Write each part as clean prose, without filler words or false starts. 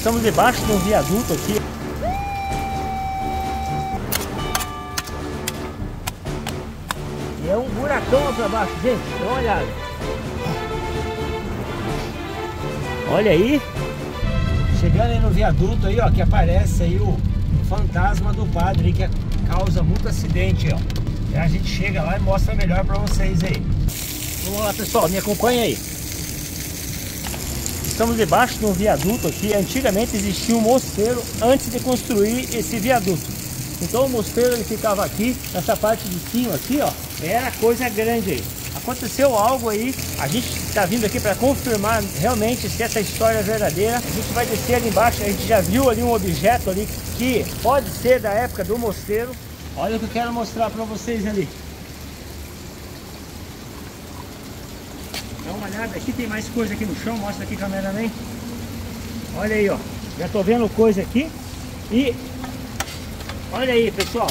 Estamos debaixo de um viaduto aqui. E é um buracão lá pra baixo, gente. Dá uma olhada. Olha aí. Chegando aí no viaduto aí, ó, que aparece aí o fantasma do padre, que causa muito acidente, ó. E a gente chega lá e mostra melhor pra vocês aí. Vamos lá, pessoal, me acompanha aí. Estamos debaixo de um viaduto aqui. Antigamente existia um mosteiro antes de construir esse viaduto. Então o mosteiro ele ficava aqui, nessa parte de cima aqui, ó. Era coisa grande aí. Aconteceu algo aí, a gente está vindo aqui para confirmar realmente se essa história é verdadeira. A gente vai descer ali embaixo, a gente já viu ali um objeto ali que pode ser da época do mosteiro. Olha o que eu quero mostrar para vocês ali. Dá uma olhada, aqui tem mais coisa aqui no chão, mostra aqui, cameraman. Olha aí, ó, já tô vendo coisa aqui e olha aí, pessoal.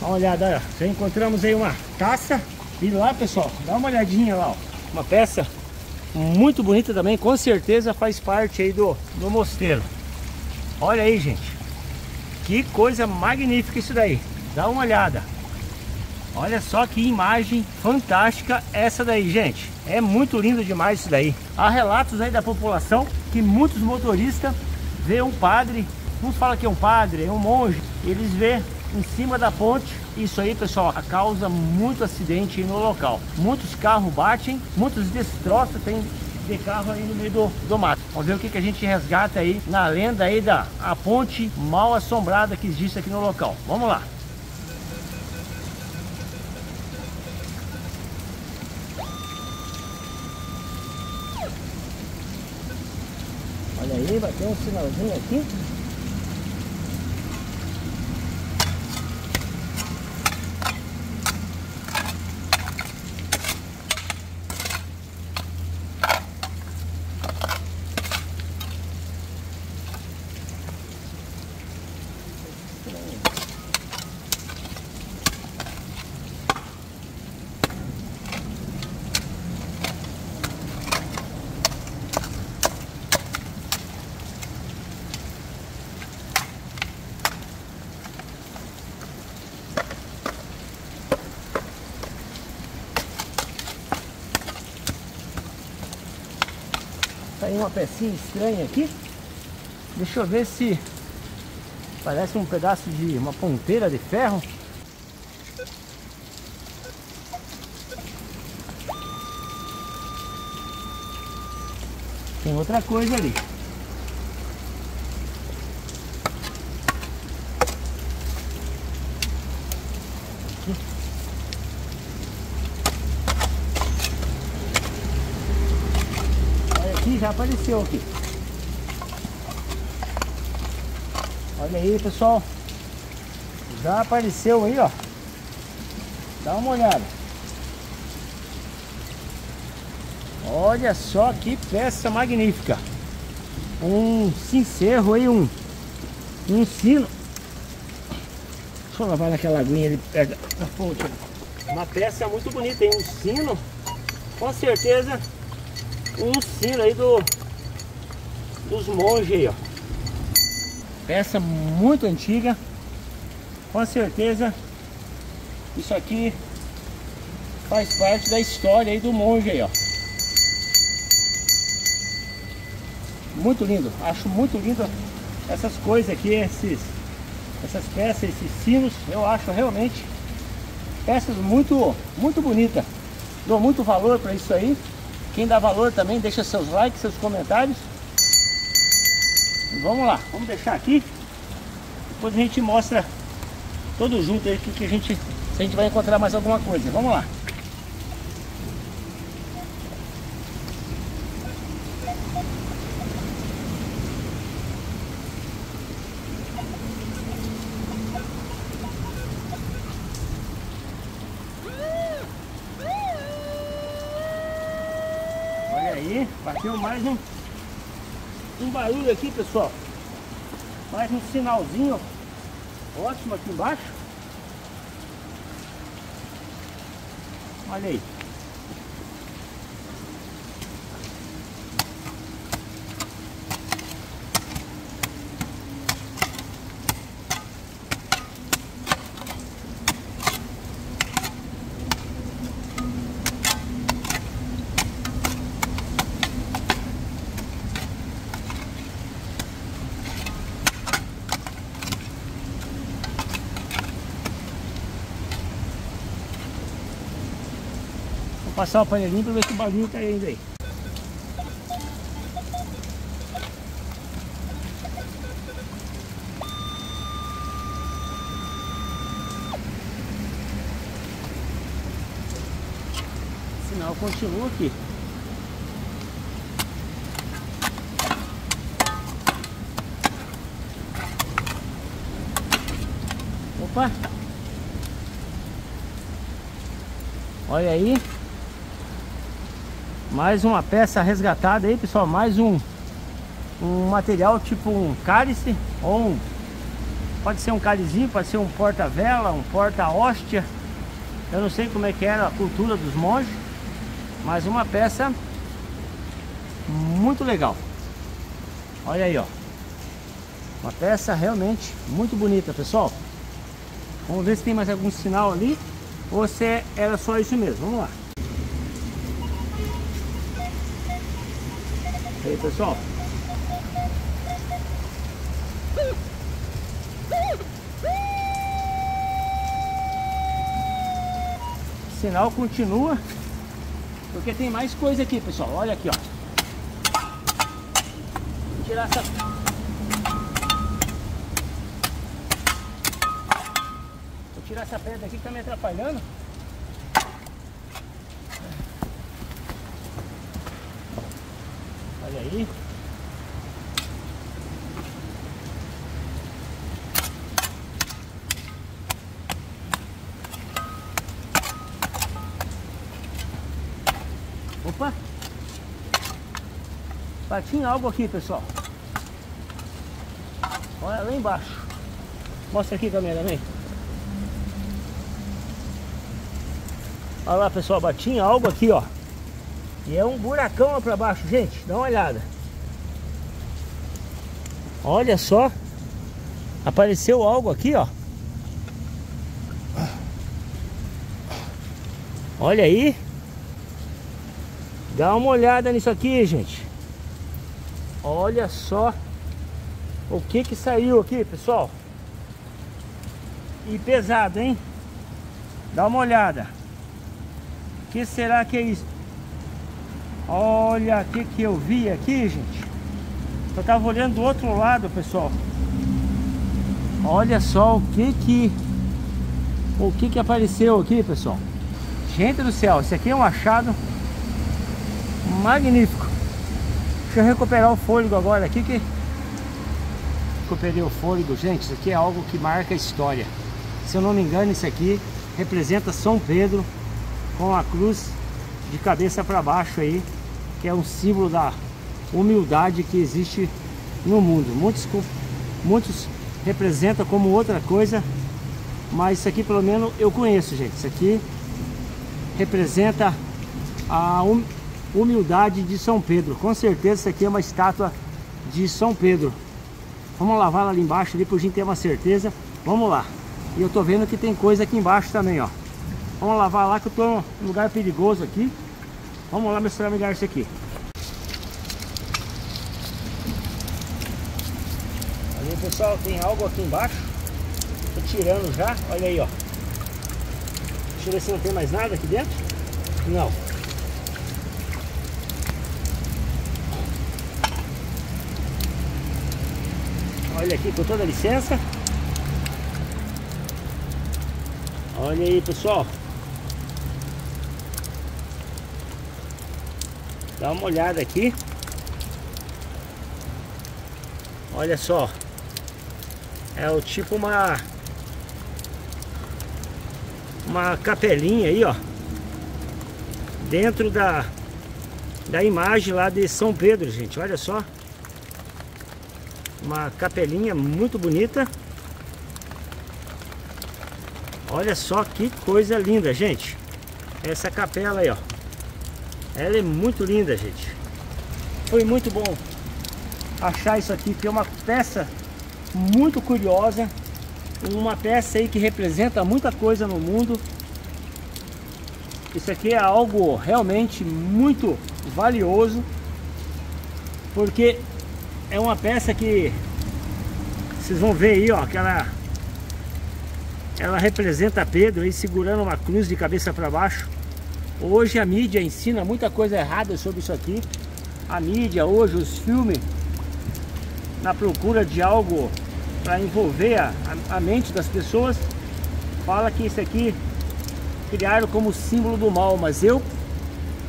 Dá uma olhada, olha. Já encontramos aí uma taça. E lá, pessoal, dá uma olhadinha lá, ó. Uma peça muito bonita também. Com certeza faz parte aí do mosteiro. Olha aí, gente. Que coisa magnífica isso daí. Dá uma olhada. Olha só que imagem fantástica essa daí, gente. É muito lindo demais isso daí. Há relatos aí da população que muitos motoristas vê um padre. Uns falam que é um padre, é um monge. Eles vê em cima da ponte. Isso aí, pessoal, causa muito acidente no local. Muitos carros batem, muitos destroços tem de carro aí no meio do mato. Vamos ver o que a gente resgata aí na lenda aí da ponte mal assombrada que existe aqui no local. Vamos lá. Olha aí, bateu um sinalzinho aqui. Tem uma pecinha estranha aqui. Deixa eu ver se parece um pedaço de uma ponteira de ferro. Tem outra coisa ali. Já apareceu aqui. Olha aí, pessoal, já apareceu aí, ó. Dá uma olhada. Olha só que peça magnífica. Um cincerro aí, um sino. Deixa eu lavar naquela aguinha ali perto da ponte. Uma peça muito bonita, hein? Um sino, com certeza. Um sino aí dos monges aí, ó. Peça muito antiga. Com certeza isso aqui faz parte da história aí do monge aí, ó. Muito lindo. Acho muito lindo essas coisas aqui, essas peças, esses sinos. Eu acho realmente peças muito bonitas. Dou muito valor para isso aí. Quem dá valor também, deixa seus likes, seus comentários. E vamos lá, vamos deixar aqui. Depois a gente mostra todo junto aí que se a gente vai encontrar mais alguma coisa. Vamos lá. Aí, bateu mais um barulho aqui, pessoal. Mais um sinalzinho ótimo aqui embaixo. Olha aí. passar uma panelinha para ver se o barulhinho tá ainda aí. O sinal continua aqui. Opa! Olha aí, mais uma peça resgatada aí, pessoal, mais um material tipo um cálice, ou pode ser um cálizinho, pode ser um porta-vela, um porta-hóstia, eu não sei como é que era a cultura dos monges, mas uma peça muito legal. Olha aí, ó, uma peça realmente muito bonita, pessoal. Vamos ver se tem mais algum sinal ali. Ou se era só isso mesmo, vamos lá. E aí, pessoal. O sinal continua, porque tem mais coisa aqui, pessoal. Olha aqui, ó. Vou tirar essa... tirar essa pedra aqui que tá me atrapalhando. Olha aí. Opa! Tinha algo aqui, pessoal. Olha lá embaixo. Mostra aqui, câmera, vem. Olha lá, pessoal, tinha algo aqui, ó. E é um buracão lá pra baixo, gente. Dá uma olhada. Olha só. Apareceu algo aqui, ó. Olha aí. Dá uma olhada nisso aqui, gente. Olha só o que que saiu aqui, pessoal. E pesado, hein? Dá uma olhada. O que será que é isso? Olha o que eu vi aqui, gente. Eu tava olhando do outro lado, pessoal. Olha só o que apareceu aqui, pessoal. Gente do céu, esse aqui é um achado magnífico. Deixa eu recuperar o fôlego agora aqui que... Recuperei o fôlego, gente. Isso aqui é algo que marca a história. Se eu não me engano, isso aqui representa São Pedro com a cruz de cabeça para baixo aí, que é um símbolo da humildade que existe no mundo. Muitos representam como outra coisa, mas isso aqui pelo menos eu conheço, gente. Isso aqui representa a humildade de São Pedro. Com certeza isso aqui é uma estátua de São Pedro. Vamos lavar lá embaixo ali para a gente ter uma certeza. Vamos lá. E eu tô vendo que tem coisa aqui embaixo também, ó. Vamos lavar lá que eu tô num lugar perigoso aqui. Vamos lá mostrar melhor isso aqui. Olha aí, pessoal, tem algo aqui embaixo. Tô tirando já, olha aí, ó. Deixa eu ver se não tem mais nada aqui dentro. Não. Olha aqui, com toda a licença. Olha aí, pessoal. Dá uma olhada aqui. Olha só. É o tipo uma capelinha aí, ó. Dentro da imagem lá de São Pedro, gente. Olha só. Uma capelinha muito bonita. Olha só que coisa linda, gente. Essa capela aí, ó. Ela é muito linda, gente. Foi muito bom achar isso aqui, que é uma peça muito curiosa. Uma peça aí que representa muita coisa no mundo. Isso aqui é algo realmente muito valioso, porque é uma peça que vocês vão ver aí, ó, aquela... Ela representa Pedro aí segurando uma cruz de cabeça para baixo. Hoje a mídia ensina muita coisa errada sobre isso aqui. A mídia hoje, os filmes, na procura de algo para envolver a mente das pessoas, fala que isso aqui criaram como símbolo do mal. Mas eu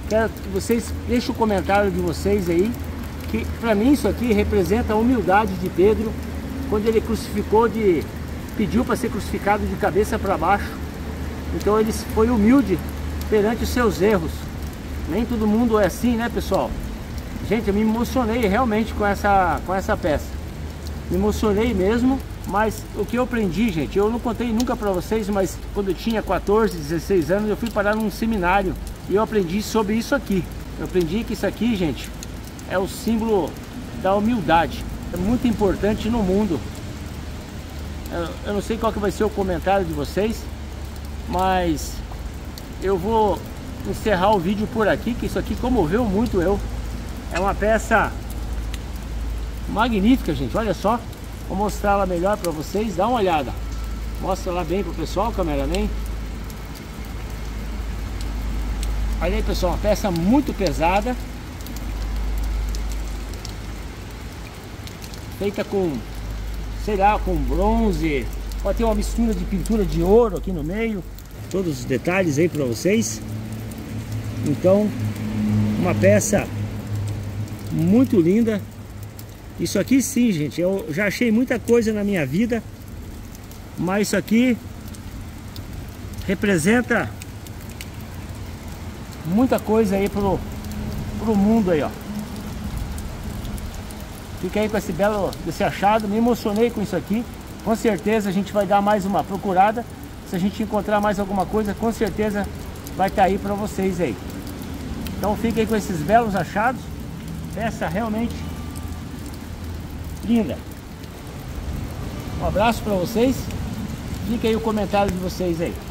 quero que vocês deixem o comentário de vocês aí, que para mim isso aqui representa a humildade de Pedro, quando ele crucificou, pediu para ser crucificado de cabeça para baixo. Então ele foi humilde perante os seus erros. Nem todo mundo é assim, né, pessoal? Gente, eu me emocionei realmente com essa peça. Me emocionei mesmo, mas o que eu aprendi, gente, eu não contei nunca para vocês, mas quando eu tinha 14, 16 anos, eu fui parar num seminário e eu aprendi sobre isso aqui. Eu aprendi que isso aqui, gente, é o símbolo da humildade. É muito importante no mundo. Eu não sei qual que vai ser o comentário de vocês, mas eu vou encerrar o vídeo por aqui, que isso aqui comoveu muito eu. É uma peça magnífica, gente, olha só. Vou mostrar ela melhor para vocês, dá uma olhada. Mostra ela bem pro pessoal, cameraman. Olha aí, pessoal, uma peça muito pesada, feita com, sei lá, com bronze. Pode ter uma mistura de pintura de ouro aqui no meio. Todos os detalhes aí para vocês. Então, uma peça muito linda. Isso aqui sim, gente, eu já achei muita coisa na minha vida, mas isso aqui representa muita coisa aí pro mundo aí, ó. Fica aí com esse belo, desse achado, me emocionei com isso aqui. Com certeza a gente vai dar mais uma procurada. Se a gente encontrar mais alguma coisa, com certeza vai estar aí para vocês aí. Então fica aí com esses belos achados. Peça realmente linda. Um abraço para vocês. Fica aí o comentário de vocês aí.